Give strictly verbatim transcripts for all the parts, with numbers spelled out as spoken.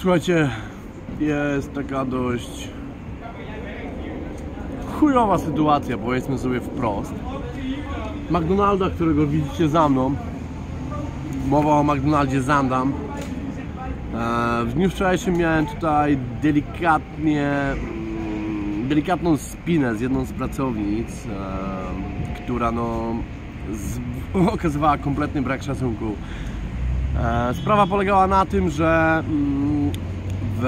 Słuchajcie, jest taka dość chujowa sytuacja, powiedzmy sobie wprost. McDonalda, którego widzicie za mną, mowa o McDonaldzie Zaandam. W dniu wczorajszym miałem tutaj delikatnie, delikatną spinę z jedną z pracownic, która no, z, okazywała kompletny brak szacunku. Sprawa polegała na tym, że w,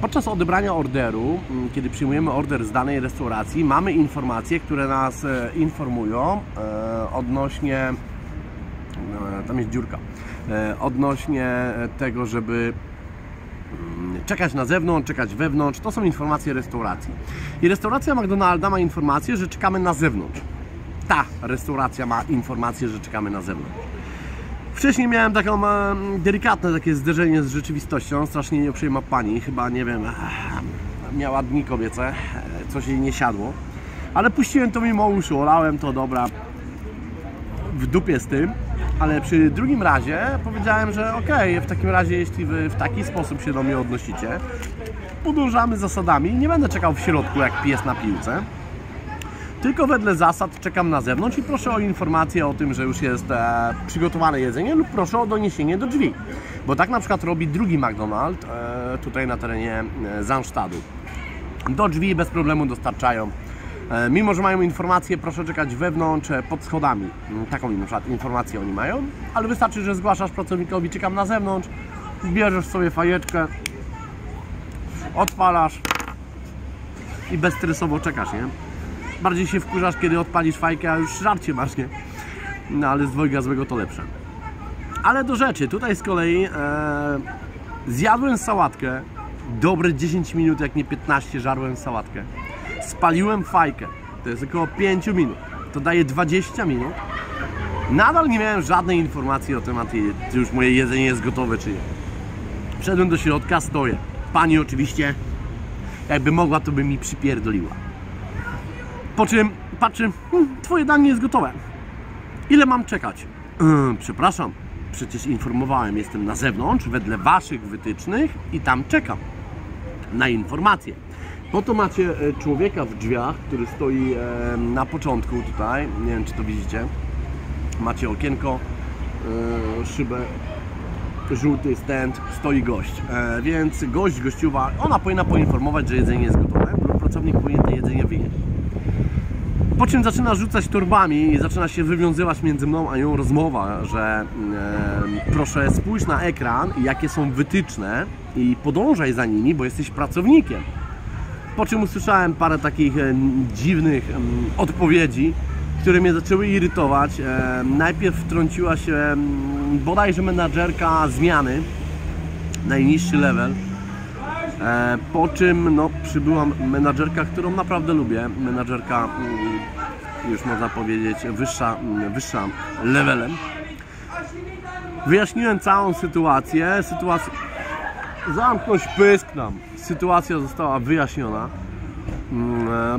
podczas odebrania orderu, kiedy przyjmujemy order z danej restauracji, mamy informacje, które nas informują odnośnie, tam jest dziurka, odnośnie tego, żeby czekać na zewnątrz, czekać wewnątrz. To są informacje restauracji. I restauracja McDonalda ma informację, że czekamy na zewnątrz. Ta restauracja ma informację, że czekamy na zewnątrz. Wcześniej miałem taką delikatne takie zderzenie z rzeczywistością. Strasznie nieuprzejma pani, chyba nie wiem, miała dni kobiece, coś jej nie siadło. Ale puściłem to mimo uszu, olałem to, dobra, w dupie z tym. Ale przy drugim razie powiedziałem, że okej, okay, w takim razie jeśli wy w taki sposób się do mnie odnosicie, podążamy zasadami, nie będę czekał w środku jak pies na piłce, tylko wedle zasad czekam na zewnątrz i proszę o informację o tym, że już jest e, przygotowane jedzenie, lub proszę o doniesienie do drzwi, bo tak na przykład robi drugi McDonald e, tutaj na terenie Zaanstadu. Do drzwi bez problemu dostarczają. Mimo że mają informację, proszę czekać wewnątrz, pod schodami. Taką na przykład informację oni mają, ale wystarczy, że zgłaszasz pracownikowi, czekam na zewnątrz, bierzesz sobie fajeczkę, odpalasz i bezstresowo czekasz, nie? Bardziej się wkurzasz, kiedy odpalisz fajkę, a już żarcie masz, nie? No ale z dwojga złego to lepsze. Ale do rzeczy, tutaj z kolei e, zjadłem sałatkę, dobre dziesięć minut, jak nie piętnaście, żarłem sałatkę. Spaliłem fajkę, to jest około pięć minut, to daje dwadzieścia minut. Nadal nie miałem żadnej informacji o temacie, czy już moje jedzenie jest gotowe, czy nie. Wszedłem do środka, stoję. Pani oczywiście, jakby mogła, to by mi przypierdoliła. Po czym patrzę, hm, twoje danie jest gotowe. Ile mam czekać? Ehm, przepraszam, przecież informowałem, jestem na zewnątrz, wedle waszych wytycznych i tam czekam na informację. Po to macie człowieka w drzwiach, który stoi na początku tutaj, nie wiem czy to widzicie, macie okienko, szybę, żółty stent, stoi gość, więc gość, gościuwa, ona powinna poinformować, że jedzenie jest gotowe, bo pracownik powinien to jedzenie wyjeść. Po czym zaczyna rzucać torbami i zaczyna się wywiązywać między mną a nią rozmowa, że e, proszę spójrz na ekran, jakie są wytyczne i podążaj za nimi, bo jesteś pracownikiem. Po czym usłyszałem parę takich dziwnych odpowiedzi, które mnie zaczęły irytować. Najpierw wtrąciła się bodajże menadżerka zmiany, najniższy level. Po czym no, przybyła menadżerka, którą naprawdę lubię. Menadżerka, już można powiedzieć, wyższa, wyższa levelem. Wyjaśniłem całą sytuację. Sytuacja... Zamknąć pysk nam. Sytuacja została wyjaśniona.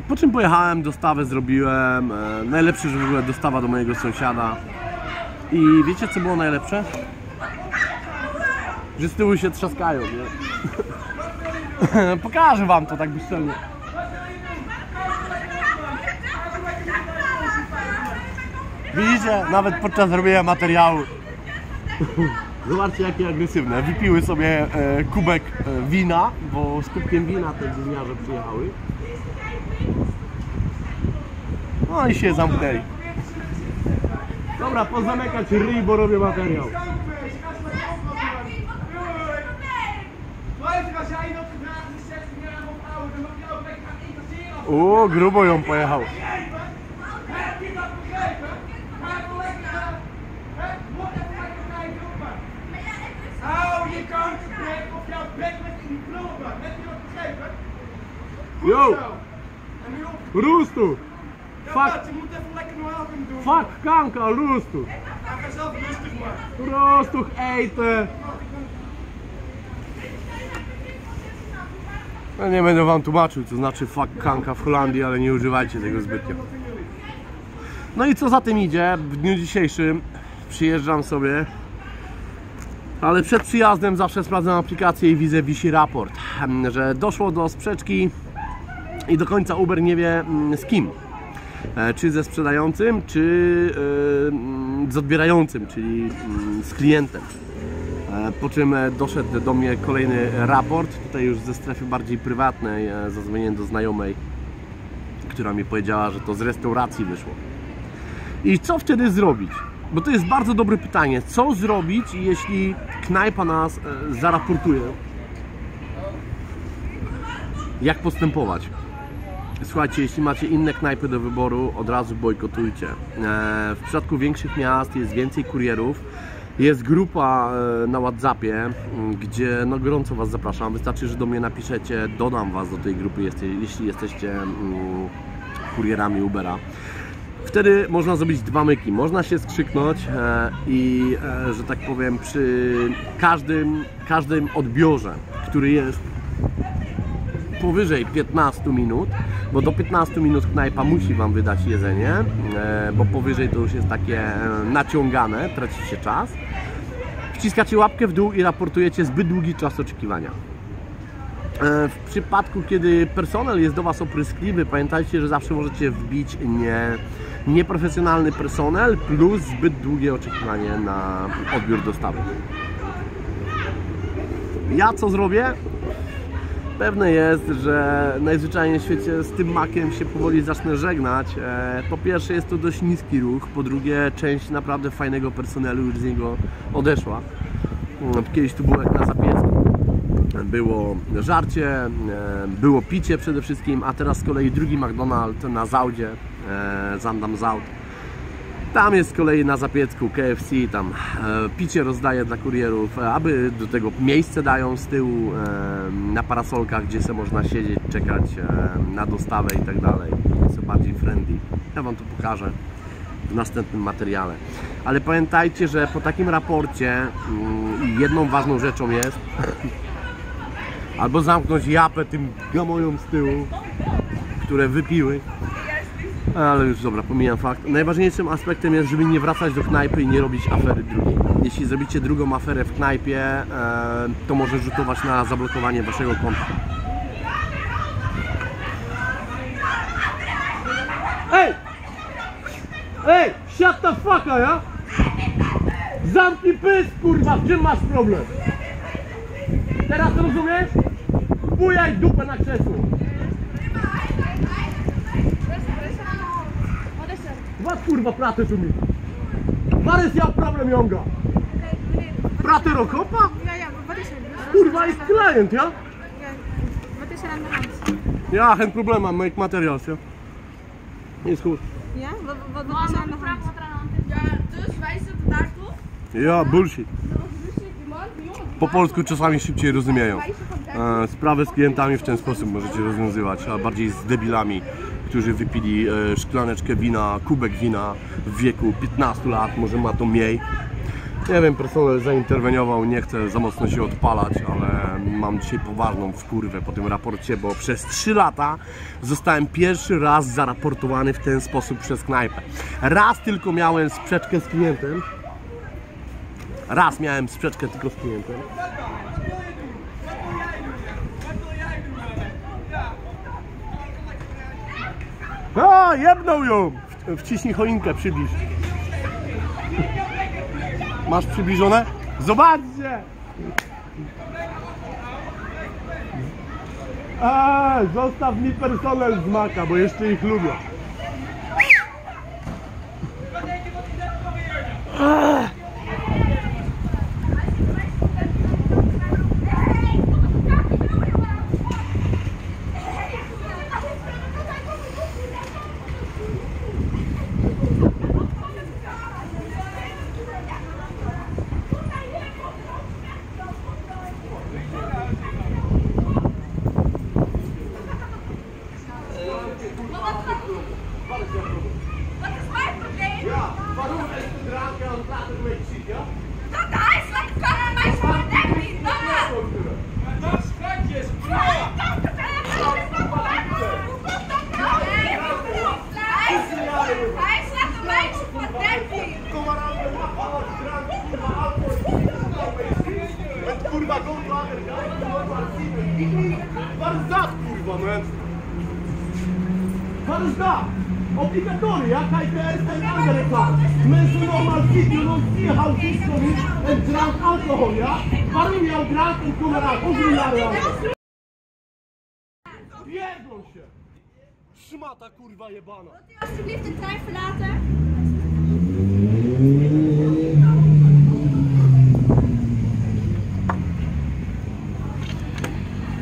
Po czym pojechałem, dostawę zrobiłem. Najlepsze, że w ogóle dostawa do mojego sąsiada. I wiecie co było najlepsze? Że z tyłu się trzaskają, nie? Pokażę wam to tak bezczelnie. Widzicie? Nawet podczas robienia materiału. Zobaczcie, jakie agresywne. Wypiły sobie e, kubek e, wina, bo z kubkiem wina te dzienniarze przyjechały. No i się zamknęli. Dobra, pozamykać ryj, bo robię materiał. O, grubo ją pojechał. Yo! Roestoe! Fuck! Fuck kanker, roestoe! Roestoe eten! No nie będę wam tłumaczył, co znaczy fuck kanka w Holandii, ale nie używajcie tego zbytnio. No i co za tym idzie, w dniu dzisiejszym przyjeżdżam sobie ale przed przyjazdem zawsze sprawdzam aplikację i widzę, wisi raport, że doszło do sprzeczki i do końca Uber nie wie z kim, czy ze sprzedającym, czy z odbierającym, czyli z klientem. Po czym doszedł do mnie kolejny raport, tutaj już ze strefy bardziej prywatnej. Zadzwoniłem do znajomej, która mi powiedziała, że to z restauracji wyszło. I co wtedy zrobić? Bo to jest bardzo dobre pytanie. Co zrobić, jeśli knajpa nas zaraportuje? Jak postępować? Słuchajcie, jeśli macie inne knajpy do wyboru, od razu bojkotujcie. W przypadku większych miast jest więcej kurierów. Jest grupa na WhatsAppie, gdzie no gorąco Was zapraszam. Wystarczy, że do mnie napiszecie, dodam Was do tej grupy, jeśli jesteście kurierami Ubera. Wtedy można zrobić dwa myki. Można się skrzyknąć i, że tak powiem, przy każdym, każdym odbiorze, który jest powyżej piętnastu minut, bo do piętnastu minut knajpa musi Wam wydać jedzenie, bo powyżej to już jest takie naciągane, tracicie czas, wciskacie łapkę w dół i raportujecie zbyt długi czas oczekiwania. W przypadku, kiedy personel jest do Was opryskliwy, pamiętajcie, że zawsze możecie wbić nie, nieprofesjonalny personel plus zbyt długie oczekiwanie na odbiór dostawy. Ja co zrobię? Pewne jest, że najzwyczajniej w świecie z tym makiem się powoli zacznę żegnać. Po pierwsze, jest to dość niski ruch, po drugie, część naprawdę fajnego personelu już z niego odeszła. Kiedyś tu było jak na Zapiecku. Było żarcie, było picie przede wszystkim, a teraz z kolei drugi McDonald na Zaandzie, Zaandam Zaand. Tam jest z kolei na Zapiecku K F C, tam picie rozdaje dla kurierów, aby do tego miejsce dają z tyłu na parasolkach, gdzie se można siedzieć, czekać na dostawę i tak dalej. Są bardziej friendly. Ja Wam to pokażę w następnym materiale. Ale pamiętajcie, że po takim raporcie jedną ważną rzeczą jest albo zamknąć japę tym gamojom z tyłu, które wypiły. Ale już dobra, pomijam fakt. Najważniejszym aspektem jest, żeby nie wracać do knajpy i nie robić afery drugiej. Jeśli zrobicie drugą aferę w knajpie, e, to może rzutować na zablokowanie waszego konta. Ej! Ej! Shut the fuck, ja? Zamknij pysk, kurwa! W czym masz problem? Teraz rozumiesz? Bujaj dupę na krzesło! Was kurwa pratę tu mi! Waar is jouw problem, jongen? Praten er ook op? Ja, ja, wat is er? Kurwa is cliënt, ja? Ja, wat is er aan de hand? Ja, geen probleem, maar ik materiaal, ja. Is goed. Ja, wat, wat, wat is er aan de hand? Ja, dus wij zitten daar toch? Ja, bullshit. Po polsku czasami szybciej rozumieją. Sprawę z klientami w ten sposób możecie rozwiązywać, a bardziej z debilami, którzy wypili szklaneczkę wina, kubek wina w wieku piętnastu lat, może ma to mniej. Nie wiem, personel zainterweniował, nie chcę za mocno się odpalać, ale mam dzisiaj poważną wkurwę po tym raporcie, bo przez trzy lata zostałem pierwszy raz zaraportowany w ten sposób przez knajpę. Raz tylko miałem sprzeczkę z klientem. Raz miałem sprzeczkę tylko z klientem. A, jebnął ją! Wciśnij choinkę, przybliż. Masz przybliżone? Zobaczcie! A, zostaw mi personel z maka, bo jeszcze ich lubię. A. Kom maar aan, we gaan alles drank, we gaan alles drinken. dat is dat. Obligatoria, kijk de eerste en andere kant. Mensen normaal video, non alcohol en drank alcohol, ja? Waarom jouw drank en kameraad? Pierdol się! Szmata kurwa jebana! Wilt u alsjeblieft de trein verlaten?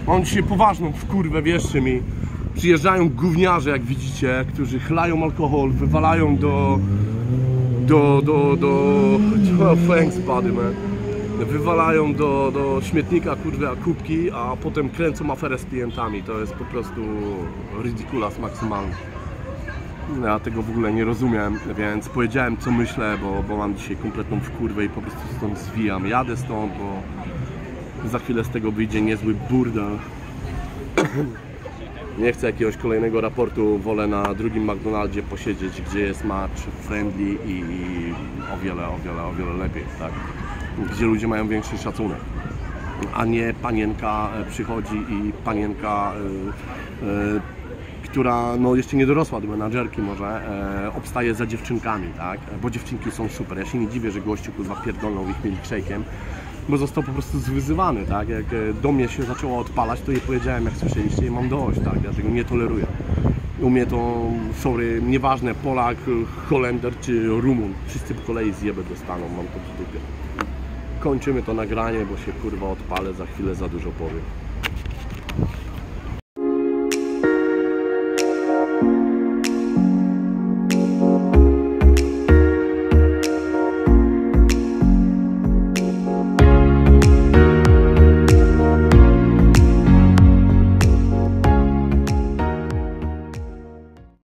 Mam dzisiaj poważną wkurwę, wierzcie mi. Przyjeżdżają gówniarze, jak widzicie, którzy chlają alkohol, wywalają do... do... do... do... do thanks buddy, man. Wywalają do, do śmietnika, kurwa, kubki, a potem kręcą aferę z klientami. To jest po prostu ridiculous maksymalny. Ja tego w ogóle nie rozumiem, więc powiedziałem, co myślę, bo, bo mam dzisiaj kompletną wkurwę i po prostu stąd zwijam. Jadę stąd, bo... za chwilę z tego wyjdzie niezły burdel. Nie chcę jakiegoś kolejnego raportu, wolę na drugim McDonaldzie posiedzieć, gdzie jest match friendly i, i o wiele, o wiele, o wiele lepiej, tak? Gdzie ludzie mają większy szacunek. A nie panienka przychodzi i panienka, y, y, która no, jeszcze nie dorosła do menadżerki może, y, obstaje za dziewczynkami, tak? Bo dziewczynki są super. Ja się nie dziwię, że gościu kurwa pierdolnął ich milkshake'em, bo został po prostu zwyzywany, tak? Jak do mnie się zaczęło odpalać, to jej powiedziałem, jak słyszeliście, i mam dość, tak? Ja tego nie toleruję. U mnie to, sorry, nieważne, Polak, Holender czy Rumun, wszyscy po kolei zjebę dostaną, mam to w dupie. Kończymy to nagranie, bo się kurwa odpalę, za chwilę za dużo powiem.